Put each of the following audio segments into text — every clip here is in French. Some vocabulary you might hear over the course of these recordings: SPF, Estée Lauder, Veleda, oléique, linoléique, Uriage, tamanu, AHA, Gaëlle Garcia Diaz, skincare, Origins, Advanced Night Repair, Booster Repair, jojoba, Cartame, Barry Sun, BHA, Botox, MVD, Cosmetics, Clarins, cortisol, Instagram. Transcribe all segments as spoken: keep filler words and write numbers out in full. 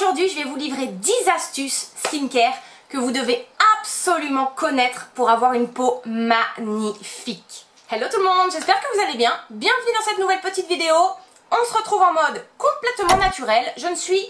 aujourd'hui je vais vous livrer dix astuces skincare que vous devez absolument connaître pour avoir une peau magnifique. Hello tout le monde, j'espère que vous allez bien. Bienvenue dans cette nouvelle petite vidéo. On se retrouve en mode complètement naturel. Je ne suis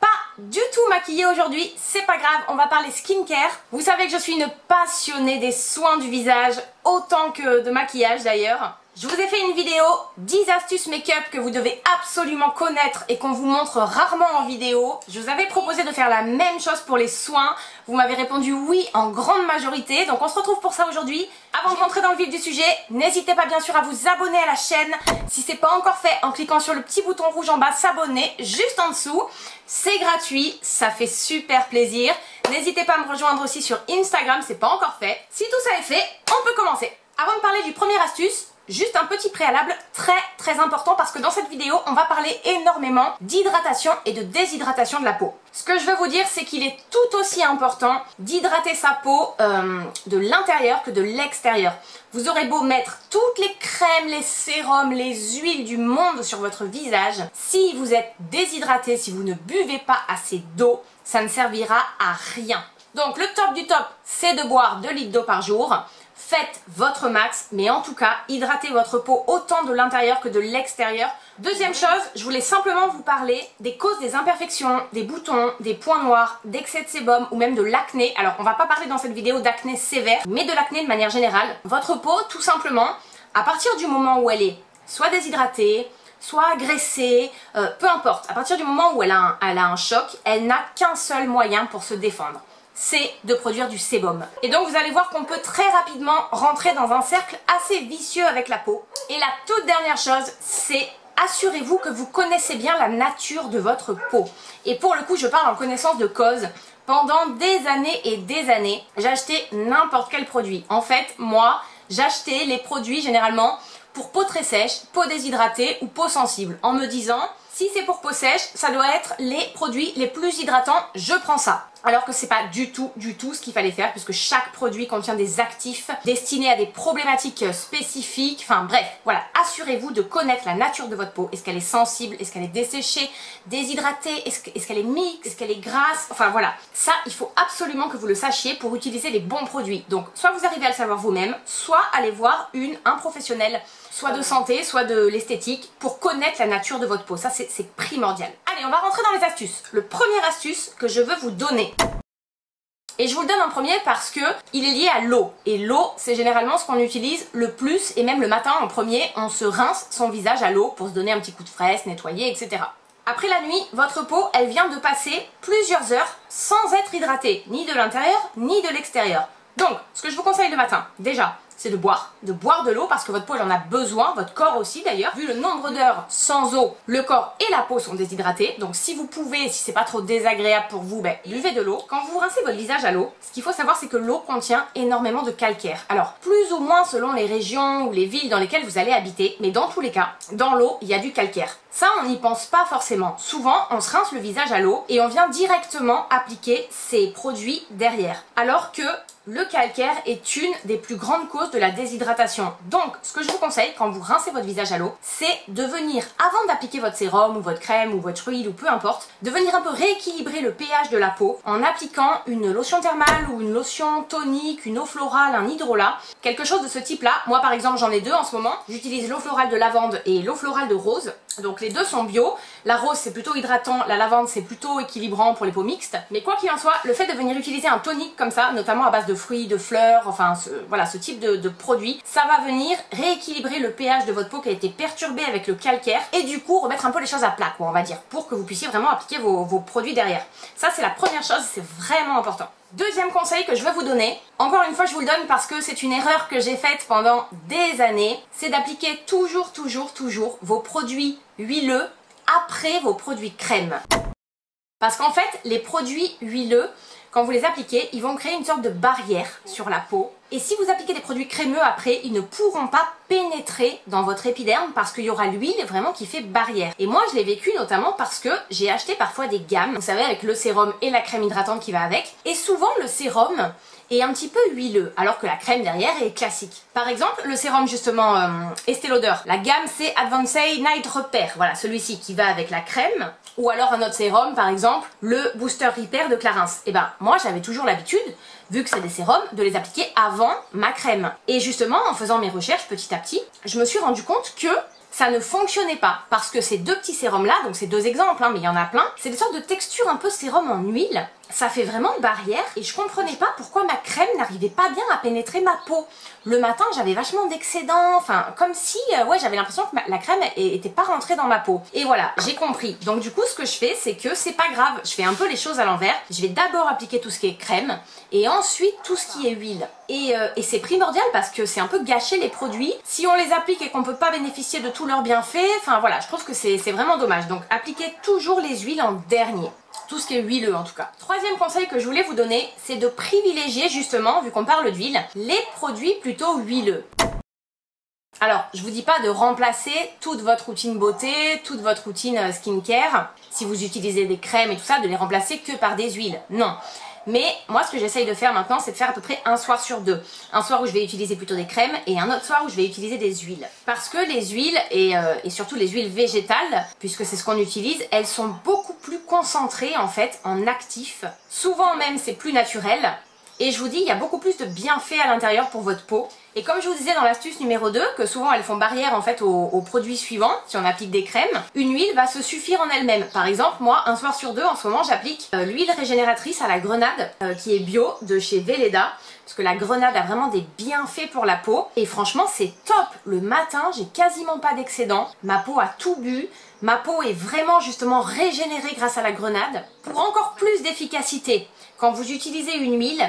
pas du tout maquillée aujourd'hui, c'est pas grave, on va parler skincare. Vous savez que je suis une passionnée des soins du visage, autant que de maquillage d'ailleurs. Je vous ai fait une vidéo dix astuces make-up que vous devez absolument connaître et qu'on vous montre rarement en vidéo. Je vous avais proposé de faire la même chose pour les soins. Vous m'avez répondu oui en grande majorité. Donc on se retrouve pour ça aujourd'hui. Avant de rentrer dans le vif du sujet, n'hésitez pas bien sûr à vous abonner à la chaîne. Si c'est pas encore fait, en cliquant sur le petit bouton rouge en bas s'abonner juste en dessous. C'est gratuit, ça fait super plaisir. N'hésitez pas à me rejoindre aussi sur Instagram, c'est pas encore fait. Si tout ça est fait, on peut commencer. Avant de parler du premier astuce, juste un petit préalable très très important parce que dans cette vidéo on va parler énormément d'hydratation et de déshydratation de la peau. Ce que je veux vous dire c'est qu'il est tout aussi important d'hydrater sa peau euh, de l'intérieur que de l'extérieur. Vous aurez beau mettre toutes les crèmes, les sérums, les huiles du monde sur votre visage, si vous êtes déshydraté, si vous ne buvez pas assez d'eau, ça ne servira à rien. Donc le top du top c'est de boire deux litres d'eau par jour. Faites votre max, mais en tout cas, hydratez votre peau autant de l'intérieur que de l'extérieur. Deuxième chose, je voulais simplement vous parler des causes des imperfections, des boutons, des points noirs, d'excès de sébum ou même de l'acné. Alors, on va pas parler dans cette vidéo d'acné sévère, mais de l'acné de manière générale. Votre peau, tout simplement, à partir du moment où elle est soit déshydratée, soit agressée, euh, peu importe, à partir du moment où elle a un, elle a un choc, elle n'a qu'un seul moyen pour se défendre. C'est de produire du sébum. Et donc vous allez voir qu'on peut très rapidement rentrer dans un cercle assez vicieux avec la peau. Et la toute dernière chose, c'est assurez-vous que vous connaissez bien la nature de votre peau. Et pour le coup, je parle en connaissance de cause. Pendant des années et des années, j'achetais n'importe quel produit. En fait, moi, j'achetais les produits généralement pour peau très sèche, peau déshydratée ou peau sensible, en me disant si c'est pour peau sèche, ça doit être les produits les plus hydratants, je prends ça. Alors que c'est pas du tout, du tout ce qu'il fallait faire puisque chaque produit contient des actifs destinés à des problématiques spécifiques. Enfin bref, voilà, assurez-vous de connaître la nature de votre peau. Est-ce qu'elle est sensible? Est-ce qu'elle est desséchée? Déshydratée? Est-ce qu'elle est mixte? Est-ce qu'elle est grasse? Enfin voilà, ça il faut absolument que vous le sachiez pour utiliser les bons produits. Donc soit vous arrivez à le savoir vous-même, soit allez voir une, un professionnel, soit de santé, soit de l'esthétique, pour connaître la nature de votre peau. Ça c'est primordial. Allez, on va rentrer dans les astuces. Le premier astuce que je veux vous donner, et je vous le donne en premier parce que il est lié à l'eau. Et l'eau, c'est généralement ce qu'on utilise le plus. Et même le matin, en premier, on se rince son visage à l'eau pour se donner un petit coup de fraise, nettoyer, et cetera. Après la nuit, votre peau, elle vient de passer plusieurs heures sans être hydratée, ni de l'intérieur, ni de l'extérieur. Donc, ce que je vous conseille le matin, déjà, c'est de boire, de boire de l'eau parce que votre peau, elle en a besoin, votre corps aussi d'ailleurs. Vu le nombre d'heures sans eau, le corps et la peau sont déshydratés. Donc si vous pouvez, si c'est pas trop désagréable pour vous, ben, buvez de l'eau. Quand vous rincez votre visage à l'eau, ce qu'il faut savoir c'est que l'eau contient énormément de calcaire. Alors plus ou moins selon les régions ou les villes dans lesquelles vous allez habiter, mais dans tous les cas, dans l'eau, il y a du calcaire. Ça, on n'y pense pas forcément. Souvent, on se rince le visage à l'eau et on vient directement appliquer ces produits derrière. Alors que le calcaire est une des plus grandes causes de la déshydratation. Donc, ce que je vous conseille quand vous rincez votre visage à l'eau, c'est de venir, avant d'appliquer votre sérum ou votre crème ou votre huile ou peu importe, de venir un peu rééquilibrer le pH de la peau en appliquant une lotion thermale ou une lotion tonique, une eau florale, un hydrolat, quelque chose de ce type-là. Moi, par exemple, j'en ai deux en ce moment. J'utilise l'eau florale de lavande et l'eau florale de rose. Donc, les deux sont bio, la rose c'est plutôt hydratant, la lavande c'est plutôt équilibrant pour les peaux mixtes, mais quoi qu'il en soit, le fait de venir utiliser un tonique comme ça, notamment à base de fruits, de fleurs, enfin ce, voilà ce type de, de produit, ça va venir rééquilibrer le pH de votre peau qui a été perturbé avec le calcaire et du coup remettre un peu les choses à plat quoi on va dire, pour que vous puissiez vraiment appliquer vos, vos produits derrière. Ça c'est la première chose, c'est vraiment important. Deuxième conseil que je veux vous donner, encore une fois je vous le donne parce que c'est une erreur que j'ai faite pendant des années, c'est d'appliquer toujours, toujours, toujours vos produits huileux après vos produits crème. Parce qu'en fait, les produits huileux Quand vous les appliquez, ils vont créer une sorte de barrière sur la peau. Et si vous appliquez des produits crémeux après, ils ne pourront pas pénétrer dans votre épiderme parce qu'il y aura l'huile vraiment qui fait barrière. Et moi je l'ai vécu notamment parce que j'ai acheté parfois des gammes, vous savez, avec le sérum et la crème hydratante qui va avec. Et souvent le sérum est un petit peu huileux alors que la crème derrière est classique. Par exemple le sérum justement euh, Estée Lauder, la gamme c'est Advanced Night Repair, voilà celui-ci qui va avec la crème. Ou alors un autre sérum par exemple, le Booster Repair de Clarins. Et ben moi j'avais toujours l'habitude, vu que c'est des sérums, de les appliquer avant ma crème. Et justement, en faisant mes recherches petit à petit, je me suis rendu compte que ça ne fonctionnait pas. Parce que ces deux petits sérums-là, donc c'est deux exemples, hein, mais il y en a plein, c'est des sortes de textures un peu sérum en huile. Ça fait vraiment barrière et je comprenais pas pourquoi ma crème n'arrivait pas bien à pénétrer ma peau. Le matin j'avais vachement d'excédent, enfin comme si euh, ouais, j'avais l'impression que ma, la crème était pas rentrée dans ma peau. Et voilà, j'ai compris. Donc du coup ce que je fais c'est que c'est pas grave, je fais un peu les choses à l'envers. Je vais d'abord appliquer tout ce qui est crème et ensuite tout ce qui est huile. Et, euh, et c'est primordial parce que c'est un peu gâcher les produits. Si on les applique et qu'on peut pas bénéficier de tous leurs bienfaits, enfin voilà, je trouve que c'est vraiment dommage. Donc appliquez toujours les huiles en dernier. Tout ce qui est huileux en tout cas. Troisième conseil que je voulais vous donner, c'est de privilégier justement, vu qu'on parle d'huile, les produits plutôt huileux. Alors, je vous dis pas de remplacer toute votre routine beauté, toute votre routine skincare, si vous utilisez des crèmes et tout ça, de les remplacer que par des huiles, non. Mais moi ce que j'essaye de faire maintenant c'est de faire à peu près un soir sur deux. Un soir où je vais utiliser plutôt des crèmes et un autre soir où je vais utiliser des huiles. Parce que les huiles et, euh, et surtout les huiles végétales, puisque c'est ce qu'on utilise, elles sont beaucoup plus concentrées en fait en actifs. Souvent même c'est plus naturel. Et je vous dis, il y a beaucoup plus de bienfaits à l'intérieur pour votre peau. Et comme je vous disais dans l'astuce numéro deux, que souvent elles font barrière en fait aux, aux produits suivants, si on applique des crèmes, une huile va se suffire en elle-même. Par exemple, moi, un soir sur deux, en ce moment, j'applique euh, l'huile régénératrice à la grenade, euh, qui est bio, de chez Veleda. Parce que la grenade a vraiment des bienfaits pour la peau. Et franchement, c'est top. Le matin, j'ai quasiment pas d'excédent. Ma peau a tout bu. Ma peau est vraiment justement régénérée grâce à la grenade. Pour encore plus d'efficacité, quand vous utilisez une huile,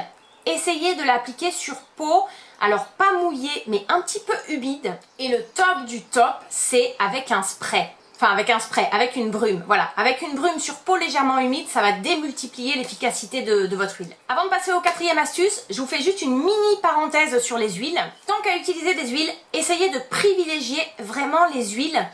essayez de l'appliquer sur peau, alors pas mouillée, mais un petit peu humide. Et le top du top, c'est avec un spray. Enfin avec un spray, avec une brume, voilà. Avec une brume sur peau légèrement humide, ça va démultiplier l'efficacité de, de votre huile. Avant de passer au quatrième astuce, je vous fais juste une mini parenthèse sur les huiles. Tant qu'à utiliser des huiles, essayez de privilégier vraiment les huiles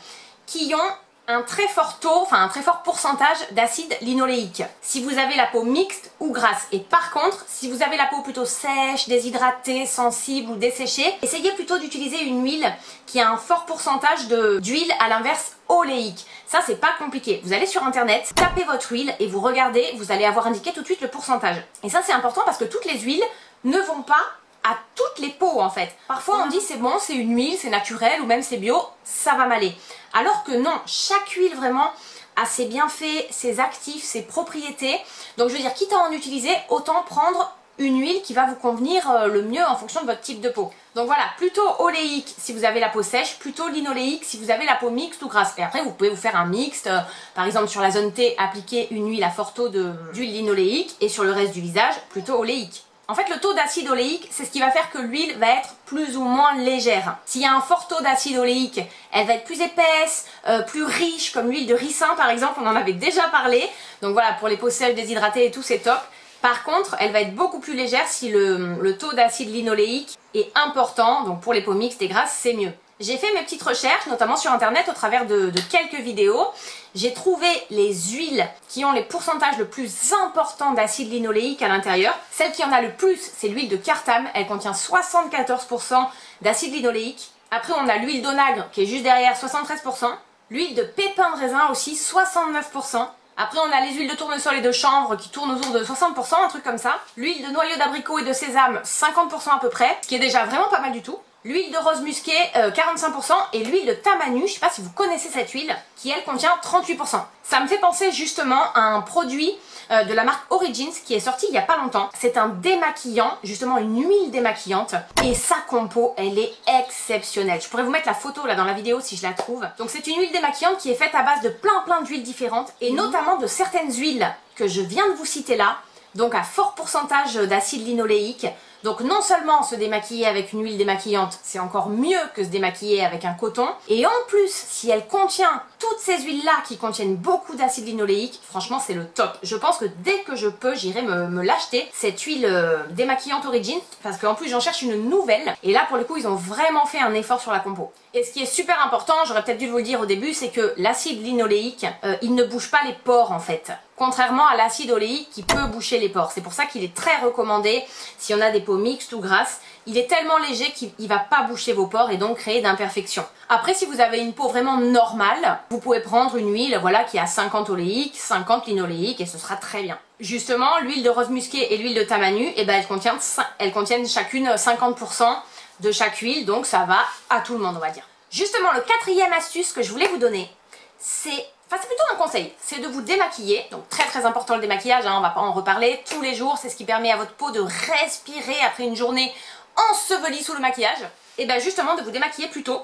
qui ont un très fort taux, enfin un très fort pourcentage d'acide linoléique. Si vous avez la peau mixte ou grasse. Et par contre, si vous avez la peau plutôt sèche, déshydratée, sensible ou desséchée, essayez plutôt d'utiliser une huile qui a un fort pourcentage d'huile à l'inverse oléique. Ça c'est pas compliqué. Vous allez sur internet, tapez votre huile et vous regardez, vous allez avoir indiqué tout de suite le pourcentage. Et ça c'est important parce que toutes les huiles ne vont pas à toutes les peaux en fait. Parfois on dit c'est bon, c'est une huile, c'est naturel ou même c'est bio, ça va m'aller. Alors que non, chaque huile vraiment a ses bienfaits, ses actifs, ses propriétés. Donc je veux dire, quitte à en utiliser, autant prendre une huile qui va vous convenir le mieux en fonction de votre type de peau. Donc voilà, plutôt oléique si vous avez la peau sèche, plutôt linoléique si vous avez la peau mixte ou grasse. Et après vous pouvez vous faire un mixte, euh, par exemple sur la zone T, appliquer une huile à fort taux d'huile linoléique et sur le reste du visage, plutôt oléique. En fait le taux d'acide oléique c'est ce qui va faire que l'huile va être plus ou moins légère. S'il y a un fort taux d'acide oléique, elle va être plus épaisse, euh, plus riche, comme l'huile de ricin par exemple, on en avait déjà parlé. Donc voilà, pour les peaux sèches, déshydratées et tout c'est top. Par contre elle va être beaucoup plus légère si le, le taux d'acide linoléique est important, donc pour les peaux mixtes et grasses c'est mieux. J'ai fait mes petites recherches, notamment sur internet au travers de, de quelques vidéos. J'ai trouvé les huiles qui ont les pourcentages le plus important d'acide linoléique à l'intérieur. Celle qui en a le plus, c'est l'huile de Cartame. Elle contient soixante-quatorze pour cent d'acide linoléique. Après on a l'huile d'onagre qui est juste derrière, soixante-treize pour cent. L'huile de pépin de raisin aussi, soixante-neuf pour cent. Après on a les huiles de tournesol et de chanvre qui tournent autour de soixante pour cent, un truc comme ça. L'huile de noyau d'abricot et de sésame, cinquante pour cent à peu près, ce qui est déjà vraiment pas mal du tout. L'huile de rose musquée, euh, quarante-cinq pour cent, et l'huile de tamanu, je sais pas si vous connaissez cette huile, qui elle contient trente-huit pour cent. Ça me fait penser justement à un produit euh, de la marque Origins qui est sorti il y a pas longtemps. C'est un démaquillant, justement une huile démaquillante, et sa compo, elle est exceptionnelle. Je pourrais vous mettre la photo là dans la vidéo si je la trouve. Donc c'est une huile démaquillante qui est faite à base de plein plein d'huiles différentes, et notamment de certaines huiles que je viens de vous citer là, donc à fort pourcentage d'acide linoléique, Donc non seulement se démaquiller avec une huile démaquillante, c'est encore mieux que se démaquiller avec un coton. Et en plus, si elle contient toutes ces huiles-là qui contiennent beaucoup d'acide linoléique, franchement c'est le top. Je pense que dès que je peux, j'irai me, me l'acheter, cette huile euh, démaquillante Origins, parce qu'en plus j'en cherche une nouvelle. Et là pour le coup, ils ont vraiment fait un effort sur la compo. Et ce qui est super important, j'aurais peut-être dû vous le dire au début, c'est que l'acide linoléique, euh, il ne bouge pas les pores en fait. Contrairement à l'acide oléique qui peut boucher les pores. C'est pour ça qu'il est très recommandé si on a des peaux mixtes ou grasses. Il est tellement léger qu'il ne va pas boucher vos pores et donc créer d'imperfections. Après, si vous avez une peau vraiment normale, vous pouvez prendre une huile voilà, qui a cinquante oléique, cinquante linoléique et ce sera très bien. Justement, l'huile de rose musquée et l'huile de tamanu, eh ben, elles contiennent, elles contiennent chacune cinquante pour cent de chaque huile. Donc ça va à tout le monde, on va dire. Justement, le quatrième astuce que je voulais vous donner, c'est... Enfin, c'est plutôt un conseil, c'est de vous démaquiller, donc très très important le démaquillage, hein, on va pas en reparler, tous les jours, c'est ce qui permet à votre peau de respirer après une journée ensevelie sous le maquillage, et bien justement de vous démaquiller plutôt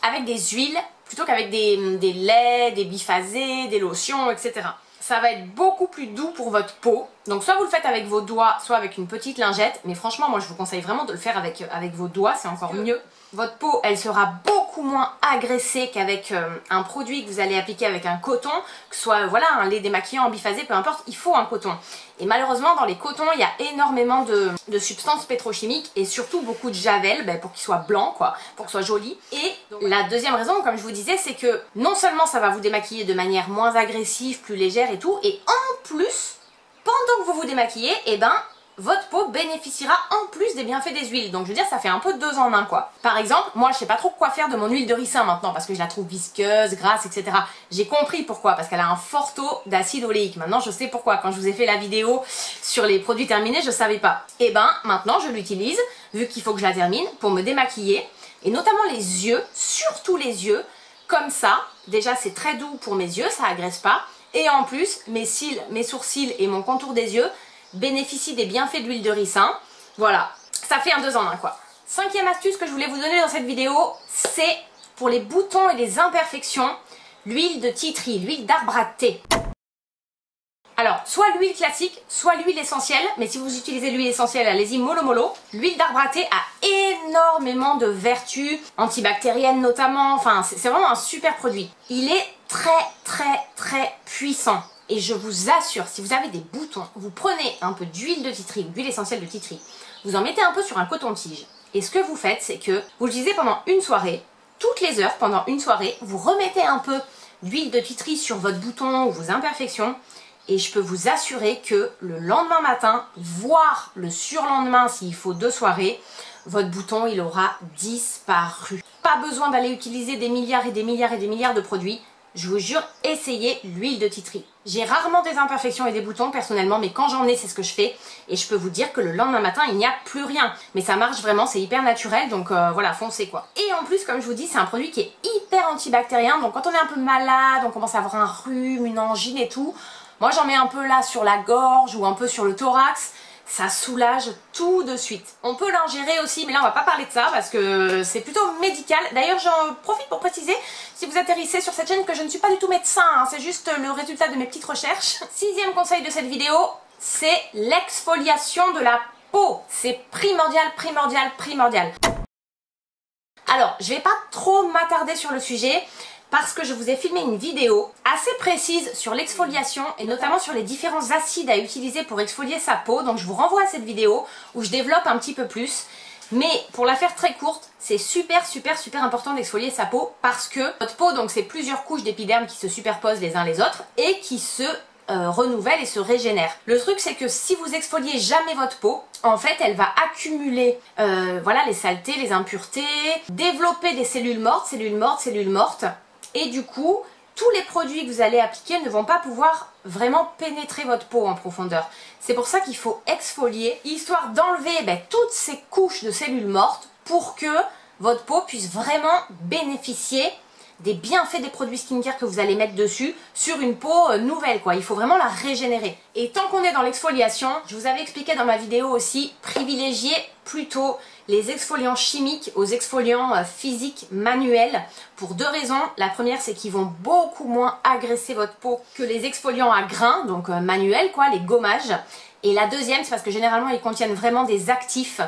avec des huiles, plutôt qu'avec des, des laits, des bifasés, des lotions, et cetera. Ça va être beaucoup plus doux pour votre peau, donc soit vous le faites avec vos doigts, soit avec une petite lingette, mais franchement moi je vous conseille vraiment de le faire avec, avec vos doigts, c'est encore mieux. Votre peau, elle sera beaucoup moins agressée qu'avec euh, un produit que vous allez appliquer avec un coton, que ce soit voilà, un lait démaquillant, bifasé, peu importe, il faut un coton. Et malheureusement, dans les cotons, il y a énormément de, de substances pétrochimiques et surtout beaucoup de javel ben, pour qu'il soit blanc, quoi, pour qu'il soit joli. Et donc, la deuxième raison, comme je vous disais, c'est que non seulement ça va vous démaquiller de manière moins agressive, plus légère et tout, et en plus, pendant que vous vous démaquillez, eh ben... votre peau bénéficiera en plus des bienfaits des huiles. Donc je veux dire, ça fait un peu deux en un quoi. Par exemple, moi je sais pas trop quoi faire de mon huile de ricin maintenant parce que je la trouve visqueuse, grasse, et cetera. J'ai compris pourquoi, parce qu'elle a un fort taux d'acide oléique. Maintenant je sais pourquoi. Quand je vous ai fait la vidéo sur les produits terminés, je savais pas. Et ben maintenant je l'utilise, vu qu'il faut que je la termine, pour me démaquiller. Et notamment les yeux, surtout les yeux, comme ça. Déjà c'est très doux pour mes yeux, ça agresse pas. Et en plus, mes cils, mes sourcils et mon contour des yeux bénéficie des bienfaits de l'huile de ricin. Voilà, ça fait un deux en un quoi. Cinquième astuce que je voulais vous donner dans cette vidéo, c'est pour les boutons et les imperfections, l'huile de titri, l'huile d'arbre à thé. Alors, soit l'huile classique, soit l'huile essentielle, mais si vous utilisez l'huile essentielle, allez-y mollo mollo. L'huile d'arbre à thé a énormément de vertus, antibactériennes notamment, enfin c'est vraiment un super produit. Il est très très très puissant. Et je vous assure, si vous avez des boutons, vous prenez un peu d'huile de titri, d'huile essentielle de titri, vous en mettez un peu sur un coton-tige. Et ce que vous faites, c'est que vous l'utilisez pendant une soirée, toutes les heures pendant une soirée, vous remettez un peu d'huile de titri sur votre bouton ou vos imperfections. Et je peux vous assurer que le lendemain matin, voire le surlendemain s'il faut deux soirées, votre bouton il aura disparu. Pas besoin d'aller utiliser des milliards et des milliards et des milliards de produits. Je vous jure, essayez l'huile de titri. J'ai rarement des imperfections et des boutons personnellement, mais quand j'en ai, c'est ce que je fais. Et je peux vous dire que le lendemain matin, il n'y a plus rien. Mais ça marche vraiment, c'est hyper naturel, donc euh, voilà, foncez quoi. Et en plus, comme je vous dis, c'est un produit qui est hyper antibactérien. Donc quand on est un peu malade, on commence à avoir un rhume, une angine et tout. Moi, j'en mets un peu là sur la gorge ou un peu sur le thorax. Ça soulage tout de suite. On peut l'ingérer aussi, mais là on va pas parler de ça parce que c'est plutôt médical. D'ailleurs j'en profite pour préciser, si vous atterrissez sur cette chaîne, que je ne suis pas du tout médecin, hein, c'est juste le résultat de mes petites recherches. Sixième conseil de cette vidéo, c'est l'exfoliation de la peau. C'est primordial, primordial, primordial. Alors, je vais pas trop m'attarder sur le sujet, parce que je vous ai filmé une vidéo assez précise sur l'exfoliation et notamment sur les différents acides à utiliser pour exfolier sa peau. Donc je vous renvoie à cette vidéo où je développe un petit peu plus. Mais pour la faire très courte, c'est super super super important d'exfolier sa peau parce que votre peau, donc c'est plusieurs couches d'épiderme qui se superposent les uns les autres et qui se euh, renouvellent et se régénèrent. Le truc c'est que si vous exfoliez jamais votre peau, en fait elle va accumuler euh, voilà, les saletés, les impuretés, développer des cellules mortes, cellules mortes, cellules mortes. Et du coup, tous les produits que vous allez appliquer ne vont pas pouvoir vraiment pénétrer votre peau en profondeur. C'est pour ça qu'il faut exfolier, histoire d'enlever ben, toutes ces couches de cellules mortes pour que votre peau puisse vraiment bénéficier des bienfaits des produits skincare que vous allez mettre dessus sur une peau nouvelle, quoi. Il faut vraiment la régénérer. Et tant qu'on est dans l'exfoliation, je vous avais expliqué dans ma vidéo aussi, privilégier plutôt les exfoliants chimiques aux exfoliants physiques manuels pour deux raisons. La première, c'est qu'ils vont beaucoup moins agresser votre peau que les exfoliants à grains, donc manuels quoi, les gommages. Et la deuxième, c'est parce que généralement, ils contiennent vraiment des actifs,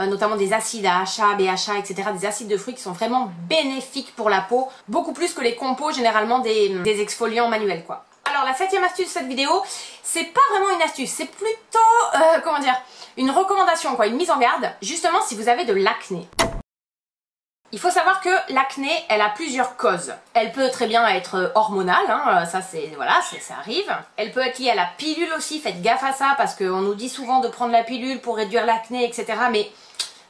euh, notamment des acides A H A, B H A, et cetera. Des acides de fruits qui sont vraiment bénéfiques pour la peau, beaucoup plus que les compos généralement des, des exfoliants manuels, quoi. Alors la septième astuce de cette vidéo, c'est pas vraiment une astuce, c'est plutôt, euh, comment dire, une recommandation, quoi, une mise en garde, justement si vous avez de l'acné. Il faut savoir que l'acné, elle a plusieurs causes. Elle peut très bien être hormonale, hein, ça c'est, voilà, ça arrive. Elle peut être liée à la pilule aussi, faites gaffe à ça, parce qu'on nous dit souvent de prendre la pilule pour réduire l'acné, et cetera. Mais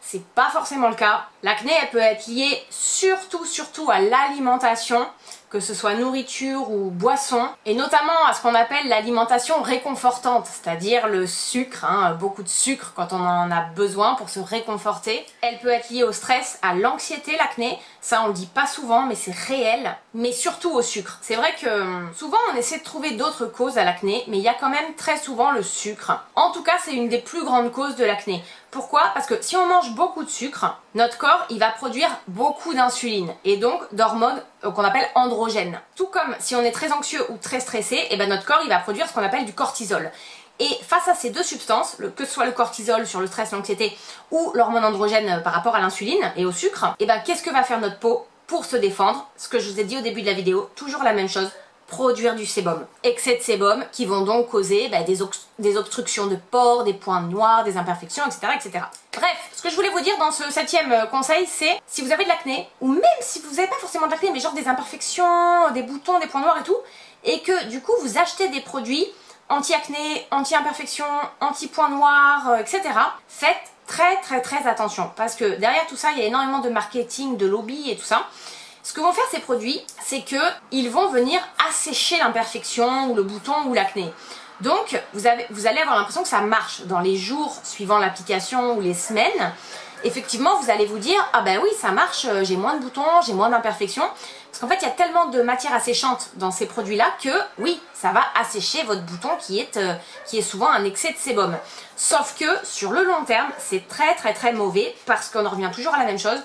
c'est pas forcément le cas. L'acné, elle peut être liée surtout, surtout à l'alimentation, que ce soit nourriture ou boisson, et notamment à ce qu'on appelle l'alimentation réconfortante, c'est-à-dire le sucre, hein, beaucoup de sucre quand on en a besoin pour se réconforter. Elle peut être liée au stress, à l'anxiété, l'acné, ça on le dit pas souvent mais c'est réel, mais surtout au sucre. C'est vrai que souvent on essaie de trouver d'autres causes à l'acné, mais il y a quand même très souvent le sucre. En tout cas c'est une des plus grandes causes de l'acné. Pourquoi? Parce que si on mange beaucoup de sucre, notre corps il va produire beaucoup d'insuline et donc d'hormones qu'on appelle androgènes. Tout comme si on est très anxieux ou très stressé, et ben notre corps il va produire ce qu'on appelle du cortisol. Et face à ces deux substances, que ce soit le cortisol sur le stress, l'anxiété ou l'hormone androgène par rapport à l'insuline et au sucre, et ben qu'est-ce que va faire notre peau pour se défendre? Ce que je vous ai dit au début de la vidéo, toujours la même chose. Produire du sébum. Excès de sébum qui vont donc causer bah, des, des obstructions de pores, des points noirs, des imperfections, et cetera, et cetera. Bref, ce que je voulais vous dire dans ce septième conseil, c'est si vous avez de l'acné, ou même si vous n'avez pas forcément de l'acné, mais genre des imperfections, des boutons, des points noirs et tout, et que du coup vous achetez des produits anti-acné, anti-imperfection, anti-points noirs, et cetera, faites très très très attention, parce que derrière tout ça, il y a énormément de marketing, de lobby et tout ça. Ce que vont faire ces produits, c'est qu'ils vont venir assécher l'imperfection ou le bouton ou l'acné. Donc vous, avez, vous allez avoir l'impression que ça marche dans les jours suivant l'application ou les semaines. Effectivement, vous allez vous dire « Ah ben oui, ça marche, j'ai moins de boutons, j'ai moins d'imperfections. » Parce qu'en fait, il y a tellement de matière asséchante dans ces produits-là que oui, ça va assécher votre bouton qui est, euh, qui est souvent un excès de sébum. Sauf que sur le long terme, c'est très très très mauvais parce qu'on en revient toujours à la même chose.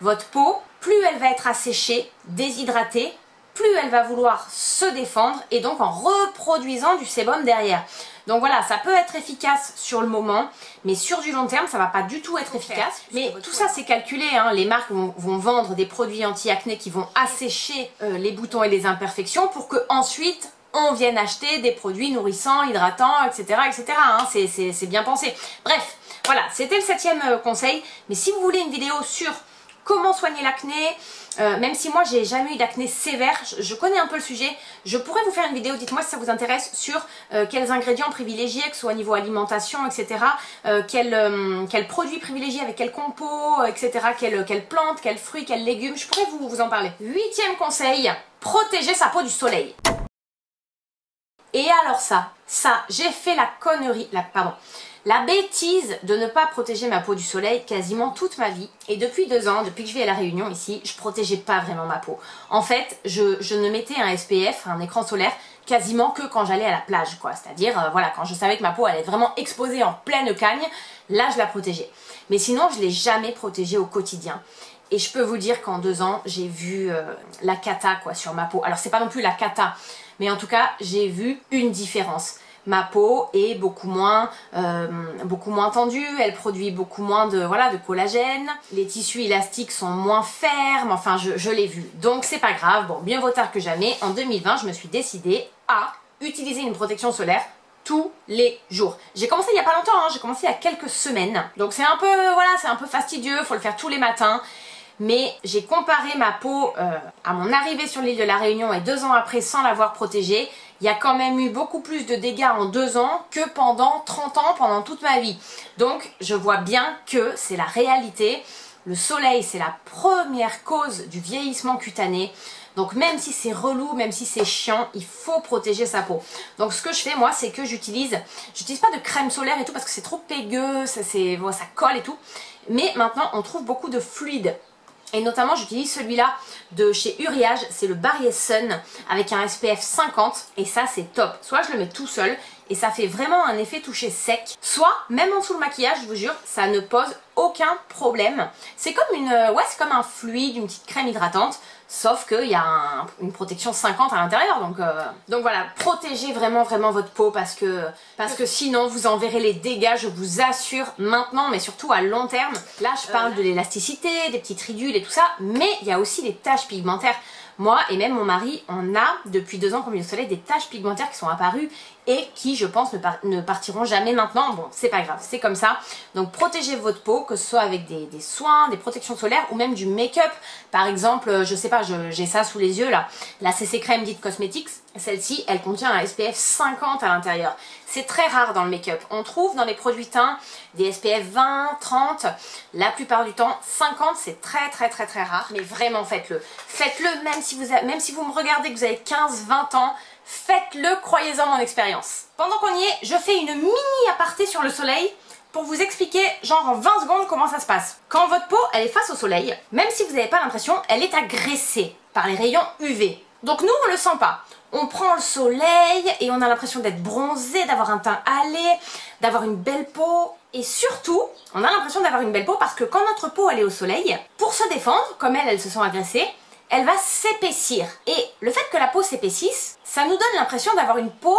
Votre peau, plus elle va être asséchée, déshydratée, plus elle va vouloir se défendre et donc en reproduisant du sébum derrière. Donc voilà, ça peut être efficace sur le moment, mais sur du long terme, ça va pas du tout être efficace. Mais tout ça, c'est calculé, hein. Les marques vont, vont vendre des produits anti-acné qui vont assécher euh, les boutons et les imperfections pour que ensuite on vienne acheter des produits nourrissants, hydratants, et cetera, et cetera, hein. C'est bien pensé. Bref, voilà, c'était le septième conseil. Mais si vous voulez une vidéo sur comment soigner l'acné, euh, même si moi j'ai jamais eu d'acné sévère, je, je connais un peu le sujet, je pourrais vous faire une vidéo, dites-moi si ça vous intéresse, sur euh, quels ingrédients privilégiés, que ce soit au niveau alimentation, et cetera, euh, quels euh, quel produits privilégiés, avec quel compos, et cetera, quelles quelle plantes, quels fruits, quels légumes, je pourrais vous, vous en parler. Huitième conseil, protéger sa peau du soleil. Et alors ça, ça, j'ai fait la connerie, la, pardon, la bêtise de ne pas protéger ma peau du soleil quasiment toute ma vie. Et depuis deux ans, depuis que je vis à La Réunion ici, je protégeais pas vraiment ma peau. En fait, je, je ne mettais un S P F, un écran solaire, quasiment que quand j'allais à la plage, quoi. C'est-à-dire, euh, voilà, quand je savais que ma peau allait être vraiment exposée en pleine cagne, là je la protégeais. Mais sinon, je l'ai jamais protégée au quotidien. Et je peux vous dire qu'en deux ans, j'ai vu euh, la cata, quoi, sur ma peau. Alors, c'est pas non plus la cata, mais en tout cas, j'ai vu une différence. Ma peau est beaucoup moins, euh, beaucoup moins tendue, elle produit beaucoup moins de, voilà, de collagène, les tissus élastiques sont moins fermes, enfin je, je l'ai vu. Donc c'est pas grave, bon, mieux vaut tard que jamais, en deux mille vingt je me suis décidée à utiliser une protection solaire tous les jours. J'ai commencé il y a pas longtemps, hein, j'ai commencé il y a quelques semaines, donc c'est un peu, voilà, c'est un peu fastidieux, faut le faire tous les matins. Mais j'ai comparé ma peau euh, à mon arrivée sur l'île de la Réunion et deux ans après sans l'avoir protégée. Il y a quand même eu beaucoup plus de dégâts en deux ans que pendant trente ans, pendant toute ma vie. Donc je vois bien que c'est la réalité. Le soleil, c'est la première cause du vieillissement cutané. Donc même si c'est relou, même si c'est chiant, il faut protéger sa peau. Donc ce que je fais moi, c'est que j'utilise, j'utilise pas de crème solaire et tout parce que c'est trop pégueux, ça, bon, ça colle et tout. Mais maintenant on trouve beaucoup de fluides. Et notamment j'utilise celui-là de chez Uriage, c'est le Barry Sun avec un S P F cinquante et ça c'est top. Soit je le mets tout seul et ça fait vraiment un effet toucher sec. Soit, même en sous le maquillage, je vous jure, ça ne pose aucun problème. C'est comme une, ouais, c'est comme un fluide, une petite crème hydratante, sauf qu'il y a un, une protection cinquante à l'intérieur. Donc, euh, donc voilà, protégez vraiment vraiment votre peau parce que, parce que sinon vous en verrez les dégâts, je vous assure, maintenant, mais surtout à long terme. Là je parle euh... de l'élasticité, des petites ridules et tout ça, mais il y a aussi des taches pigmentaires. Moi et même mon mari, on a depuis deux ans qu'on vit au soleil des taches pigmentaires qui sont apparues et qui, je pense, ne, par ne partiront jamais maintenant. Bon, c'est pas grave, c'est comme ça. Donc protégez votre peau, que ce soit avec des, des soins, des protections solaires ou même du make-up. Par exemple, je sais pas, j'ai ça sous les yeux là, la C C crème dite Cosmetics. Celle-ci, elle contient un S P F cinquante à l'intérieur. C'est très rare dans le make-up. On trouve dans les produits teints des S P F vingt, trente. La plupart du temps, cinquante, c'est très très très très rare. Mais vraiment, faites-le. Faites-le, même si vous, a... même si vous me regardez que vous avez quinze, vingt ans. Faites-le, croyez-en mon expérience. Pendant qu'on y est, je fais une mini aparté sur le soleil pour vous expliquer, genre en vingt secondes, comment ça se passe. Quand votre peau, elle est face au soleil, même si vous n'avez pas l'impression, elle est agressée par les rayons U V. Donc nous, on ne le sent pas. On prend le soleil et on a l'impression d'être bronzé, d'avoir un teint hâlé, d'avoir une belle peau. Et surtout, on a l'impression d'avoir une belle peau parce que quand notre peau, elle est au soleil, pour se défendre, comme elle, elle se sent agressée, elle va s'épaissir. Et le fait que la peau s'épaississe, ça nous donne l'impression d'avoir une peau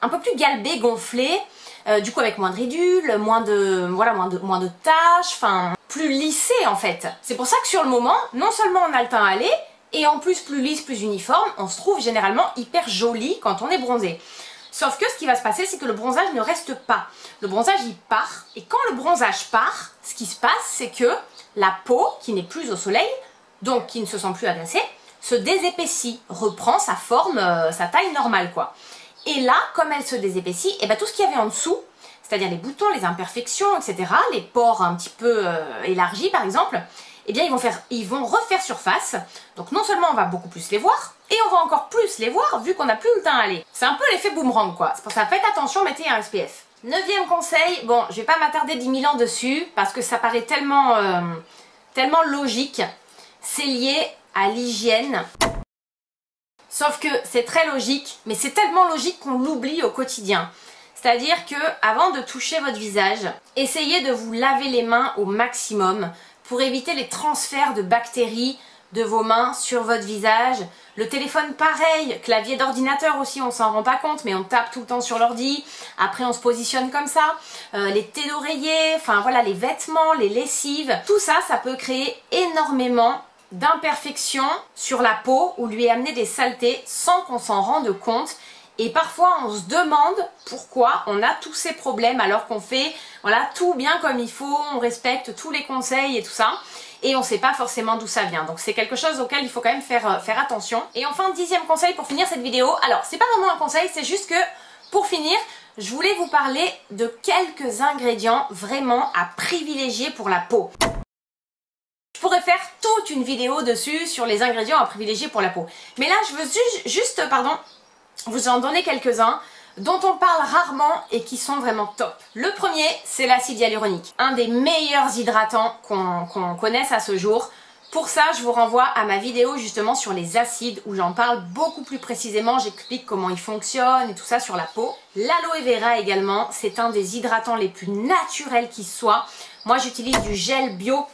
un peu plus galbée, gonflée, euh, du coup avec moins de ridules, moins de, voilà, moins de, moins de taches, enfin plus lissée en fait. C'est pour ça que sur le moment, non seulement on a le teint hâlé, et en plus plus lisse, plus uniforme, on se trouve généralement hyper jolie quand on est bronzé. Sauf que ce qui va se passer, c'est que le bronzage ne reste pas. Le bronzage, il part. Et quand le bronzage part, ce qui se passe, c'est que la peau, qui n'est plus au soleil, donc qui ne se sent plus agressée, se désépaissit, reprend sa forme, euh, sa taille normale quoi. Et là, comme elle se désépaissit, et ben tout ce qu'il y avait en dessous, c'est-à-dire les boutons, les imperfections, et cetera, les pores un petit peu euh, élargis par exemple, eh bien ils vont, faire, ils vont refaire surface. Donc non seulement on va beaucoup plus les voir, et on va encore plus les voir vu qu'on n'a plus le teint hâlé. C'est un peu l'effet boomerang quoi, c'est pour ça faites attention, mettez un S P F. Neuvième conseil, bon je vais pas m'attarder dix mille ans dessus, parce que ça paraît tellement, euh, tellement logique. C'est lié à l'hygiène. Sauf que c'est très logique, mais c'est tellement logique qu'on l'oublie au quotidien. C'est-à-dire que avant de toucher votre visage, essayez de vous laver les mains au maximum pour éviter les transferts de bactéries de vos mains sur votre visage. Le téléphone pareil, clavier d'ordinateur aussi, on s'en rend pas compte, mais on tape tout le temps sur l'ordi, après on se positionne comme ça, euh, les thés d'oreiller, enfin voilà, les vêtements, les lessives, tout ça, ça peut créer énormément d'imperfections sur la peau ou lui amener des saletés sans qu'on s'en rende compte. Et parfois on se demande pourquoi on a tous ces problèmes alors qu'on fait voilà, tout bien comme il faut, on respecte tous les conseils et tout ça, et on sait pas forcément d'où ça vient. Donc c'est quelque chose auquel il faut quand même faire, faire attention. Et enfin, dixième conseil pour finir cette vidéo. Alors c'est pas vraiment un conseil, c'est juste que pour finir, je voulais vous parler de quelques ingrédients vraiment à privilégier pour la peau. Je pourrais faire toute une vidéo dessus sur les ingrédients à privilégier pour la peau. Mais là, je veux juste pardon, vous en donner quelques-uns dont on parle rarement et qui sont vraiment top. Le premier, c'est l'acide hyaluronique, un des meilleurs hydratants qu'on qu'on connaisse à ce jour. Pour ça, je vous renvoie à ma vidéo justement sur les acides où j'en parle beaucoup plus précisément, j'explique comment ils fonctionnent et tout ça sur la peau. L'aloe vera également, c'est un des hydratants les plus naturels qui soit. Moi, j'utilise du gel bio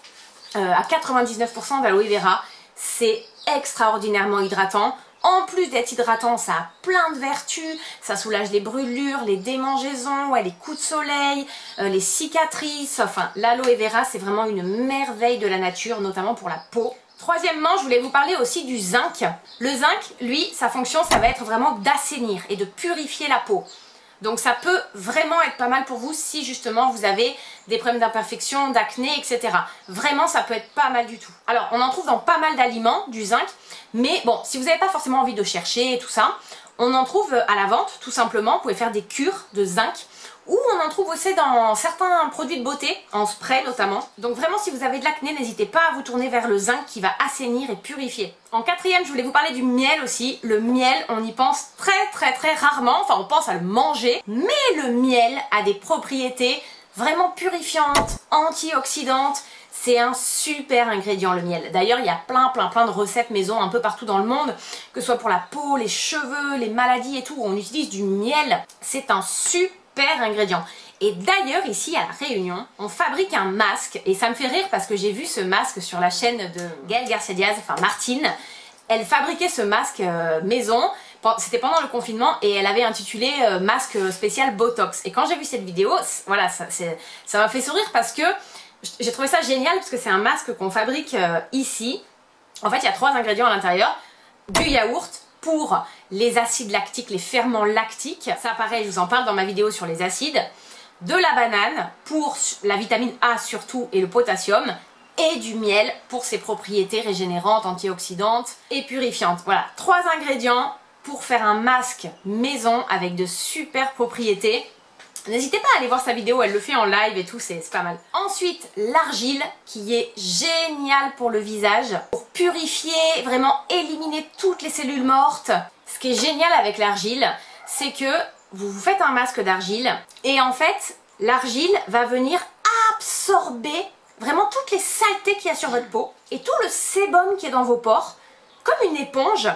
euh, à quatre-vingt-dix-neuf pour cent d'aloe vera. C'est extraordinairement hydratant. En plus d'être hydratant, ça a plein de vertus, ça soulage les brûlures, les démangeaisons, ouais, les coups de soleil, euh, les cicatrices, enfin l'aloe vera c'est vraiment une merveille de la nature, notamment pour la peau. Troisièmement, je voulais vous parler aussi du zinc. Le zinc, lui, sa fonction ça va être vraiment d'assainir et de purifier la peau. Donc ça peut vraiment être pas mal pour vous si justement vous avez des problèmes d'imperfection, d'acné, et cetera. Vraiment ça peut être pas mal du tout. Alors on en trouve dans pas mal d'aliments, du zinc, mais bon, si vous n'avez pas forcément envie de chercher et tout ça, on en trouve à la vente tout simplement, vous pouvez faire des cures de zinc, ou on en trouve aussi dans certains produits de beauté, en spray notamment. Donc vraiment si vous avez de l'acné, n'hésitez pas à vous tourner vers le zinc qui va assainir et purifier. En quatrième, je voulais vous parler du miel aussi. Le miel, on y pense très très très rarement, enfin on pense à le manger, mais le miel a des propriétés vraiment purifiantes, antioxydantes. C'est un super ingrédient, le miel. D'ailleurs, il y a plein plein plein de recettes maison un peu partout dans le monde, que ce soit pour la peau, les cheveux, les maladies et tout, où on utilise du miel. C'est un super ingrédient. Et d'ailleurs, ici à La Réunion, on fabrique un masque. Et ça me fait rire parce que j'ai vu ce masque sur la chaîne de Gaëlle Garcia Diaz, enfin Martine. Elle fabriquait ce masque maison, c'était pendant le confinement, et elle avait intitulé euh, masque spécial Botox. Et quand j'ai vu cette vidéo, voilà, ça m'a fait sourire parce que j'ai trouvé ça génial, parce que c'est un masque qu'on fabrique euh, ici. En fait, il y a trois ingrédients à l'intérieur. Du yaourt pour les acides lactiques, les ferments lactiques. Ça pareil, je vous en parle dans ma vidéo sur les acides. De la banane pour la vitamine A surtout et le potassium, et du miel pour ses propriétés régénérantes, antioxydantes et purifiantes. Voilà, trois ingrédients pour faire un masque maison avec de super propriétés. N'hésitez pas à aller voir sa vidéo, elle le fait en live et tout, c'est pas mal. Ensuite, l'argile qui est géniale pour le visage, pour purifier, vraiment éliminer toutes les cellules mortes. Ce qui est génial avec l'argile, c'est que vous vous faites un masque d'argile et en fait, l'argile va venir absorber vraiment toutes les saletés qu'il y a sur votre peau et tout le sébum qui est dans vos pores, comme une éponge.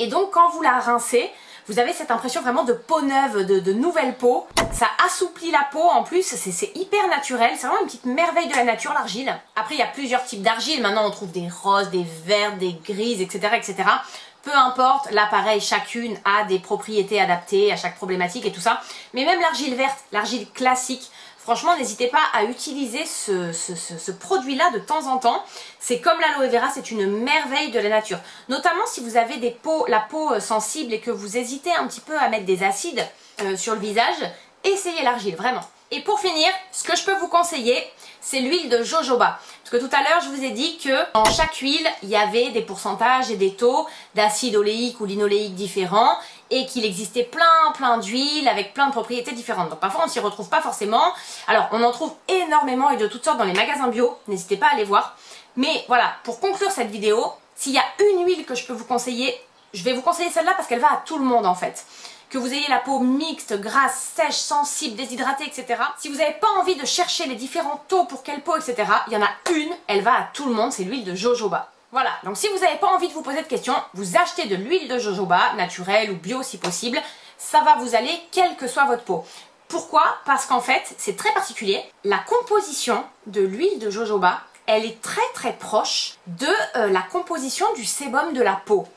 Et donc quand vous la rincez, vous avez cette impression vraiment de peau neuve, de, de nouvelle peau. Ça assouplit la peau en plus, c'est hyper naturel, c'est vraiment une petite merveille de la nature, l'argile. Après il y a plusieurs types d'argile, maintenant on trouve des roses, des vertes, des grises, et cetera et cetera. Peu importe, là pareil, chacune a des propriétés adaptées à chaque problématique et tout ça. Mais même l'argile verte, l'argile classique, franchement, n'hésitez pas à utiliser ce, ce, ce, ce produit-là de temps en temps. C'est comme l'aloe vera, c'est une merveille de la nature. Notamment si vous avez des peaux, la peau sensible et que vous hésitez un petit peu à mettre des acides euh, sur le visage, essayez l'argile, vraiment. Et pour finir, ce que je peux vous conseiller, c'est l'huile de jojoba. Parce que tout à l'heure, je vous ai dit que dans chaque huile, il y avait des pourcentages et des taux d'acide oléique ou linoléique différents, et qu'il existait plein plein d'huiles avec plein de propriétés différentes. Donc parfois on ne s'y retrouve pas forcément. Alors on en trouve énormément et de toutes sortes dans les magasins bio, n'hésitez pas à aller voir. Mais voilà, pour conclure cette vidéo, s'il y a une huile que je peux vous conseiller, je vais vous conseiller celle-là parce qu'elle va à tout le monde en fait. Que vous ayez la peau mixte, grasse, sèche, sensible, déshydratée, et cetera. Si vous n'avez pas envie de chercher les différents taux pour quelle peau, et cetera, il y en a une, elle va à tout le monde, c'est l'huile de jojoba. Voilà, donc si vous n'avez pas envie de vous poser de questions, vous achetez de l'huile de jojoba, naturelle ou bio si possible, ça va vous aller quelle que soit votre peau. Pourquoi? Parce qu'en fait, c'est très particulier, la composition de l'huile de jojoba, elle est très très proche de euh, la composition du sébum de la peau.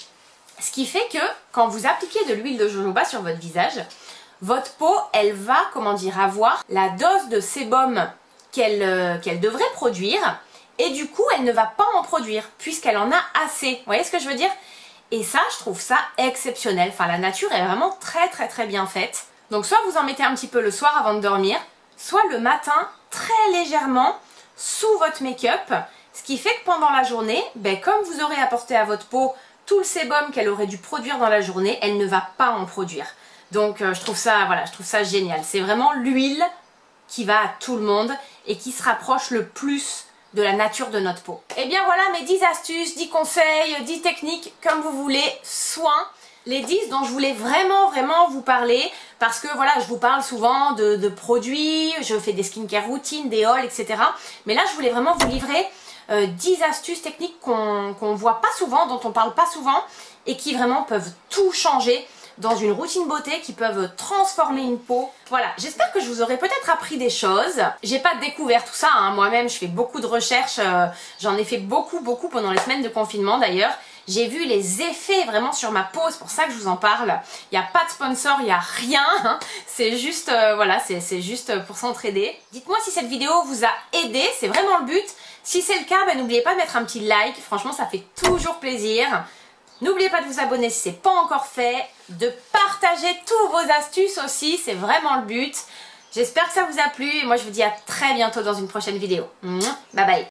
Ce qui fait que quand vous appliquez de l'huile de jojoba sur votre visage, votre peau, elle va, comment dire, avoir la dose de sébum qu'elle euh, qu'elle devrait produire, et du coup elle ne va pas en produire puisqu'elle en a assez, vous voyez ce que je veux dire? Et ça, je trouve ça exceptionnel, enfin la nature est vraiment très très très bien faite. Donc soit vous en mettez un petit peu le soir avant de dormir, soit le matin très légèrement sous votre make-up, ce qui fait que pendant la journée, ben, comme vous aurez apporté à votre peau tout le sébum qu'elle aurait dû produire dans la journée, elle ne va pas en produire. Donc euh, je trouve ça, voilà, je trouve ça génial, c'est vraiment l'huile qui va à tout le monde et qui se rapproche le plus de la nature de notre peau. Et bien voilà mes dix astuces, dix conseils, dix techniques, comme vous voulez, soins. Les dix dont je voulais vraiment vraiment vous parler, parce que voilà, je vous parle souvent de, de produits, je fais des skincare routines, des hauls, et cetera. Mais là je voulais vraiment vous livrer euh, dix astuces techniques qu'on qu'on voit pas souvent, dont on parle pas souvent, et qui vraiment peuvent tout changer dans une routine beauté, qui peuvent transformer une peau. Voilà, j'espère que je vous aurai peut-être appris des choses. J'ai pas découvert tout ça, hein. Moi-même je fais beaucoup de recherches, euh, j'en ai fait beaucoup beaucoup pendant les semaines de confinement d'ailleurs. J'ai vu les effets vraiment sur ma peau, c'est pour ça que je vous en parle. Il n'y a pas de sponsor, il n'y a rien, hein. C'est juste, euh, voilà, c'est juste pour s'entraider. Dites-moi si cette vidéo vous a aidé, c'est vraiment le but. Si c'est le cas, ben, n'oubliez pas de mettre un petit like, franchement ça fait toujours plaisir. N'oubliez pas de vous abonner si ce n'est pas encore fait, de partager toutes vos astuces aussi, c'est vraiment le but. J'espère que ça vous a plu et moi je vous dis à très bientôt dans une prochaine vidéo. Bye bye.